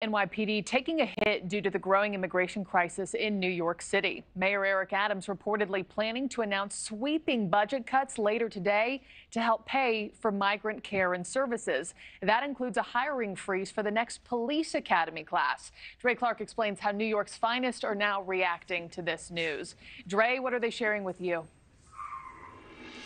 NYPD taking a hit due to the growing immigration crisis in New York City. Mayor Eric Adams reportedly planning to announce sweeping budget cuts later today to help pay for migrant care and services. That includes a hiring freeze for the next police academy class. Dre Clark explains how New York's finest are now reacting to this news. Dre, what are they sharing with you?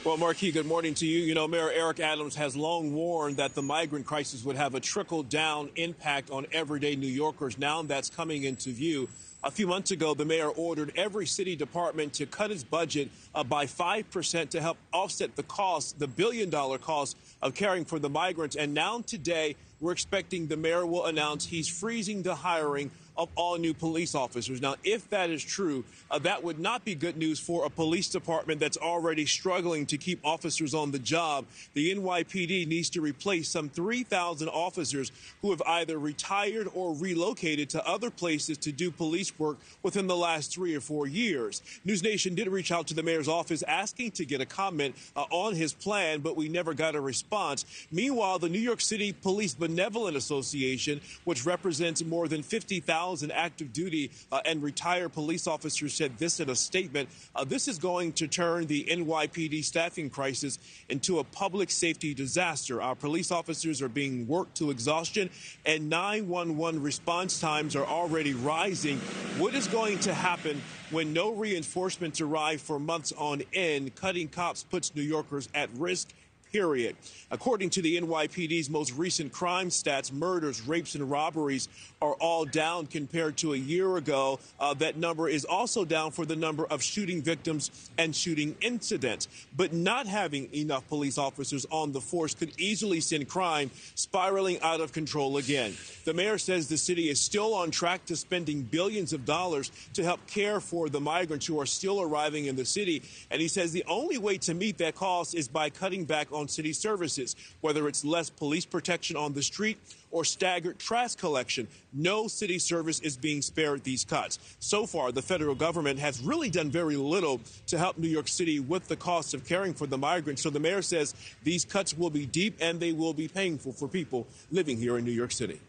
Well, Marquis, good morning to you. You know, Mayor Eric Adams has long warned that the migrant crisis would have a trickle-down impact on everyday New Yorkers. Now that's coming into view. A few months ago, the mayor ordered every city department to cut its budget by 5% to help offset the cost, the billion-dollar cost of caring for the migrants. And now today, we're expecting the mayor will announce he's freezing the hiring of all new police officers. Now, if that is true, that would not be good news for a police department that's already struggling to keep officers on the job. The NYPD needs to replace some 3,000 officers who have either retired or relocated to other places to do police work within the last 3 or 4 years. NewsNation did reach out to the mayor's office asking to get a comment on his plan, but we never got a response. Meanwhile, the New York City Police Benevolent Association, which represents more than 50,000 active duty and retired police officers, said this in a statement. This is going to turn the NYPD staffing crisis into a public safety disaster. Our police officers are being worked to exhaustion, and 911 response times are already rising. What is going to happen when no reinforcements arrive for months on end? Cutting cops puts New Yorkers at risk. Period. According to the NYPD's most recent crime stats, murders, rapes, and robberies are all down compared to a year ago. That number is also down for the number of shooting victims and shooting incidents. But not having enough police officers on the force could easily send crime spiraling out of control again. The mayor says the city is still on track to spending billions of dollars to help care for the migrants who are still arriving in the city. And he says the only way to meet that cost is by cutting back on city services, whether it's less police protection on the street or staggered trash collection. No city service is being spared these cuts. So far, the federal government has really done very little to help New York City with the cost of caring for the migrants. So the mayor says these cuts will be deep and they will be painful for people living here in New York City.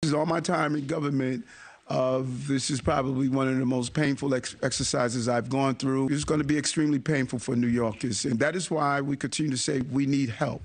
This is all my time in government. This is probably one of the most painful exercises I've gone through. It's going to be extremely painful for New Yorkers, and that is why we continue to say we need help.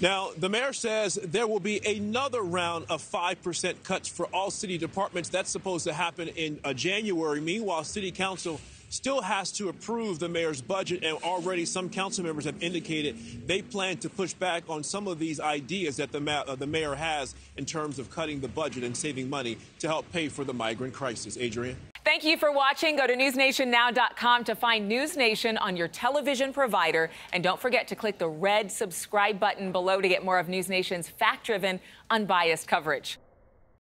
Now, the mayor says there will be another round of 5% cuts for all city departments. That's supposed to happen in January. Meanwhile, City Council still has to approve the mayor's budget, and already some council members have indicated they plan to push back on some of these ideas that the mayor has in terms of cutting the budget and saving money to help pay for the migrant crisis. Adrian? Thank you for watching. Go to newsnationnow.com to find NewsNation on your television provider, and don't forget to click the red subscribe button below to get more of NewsNation's fact-driven, unbiased coverage.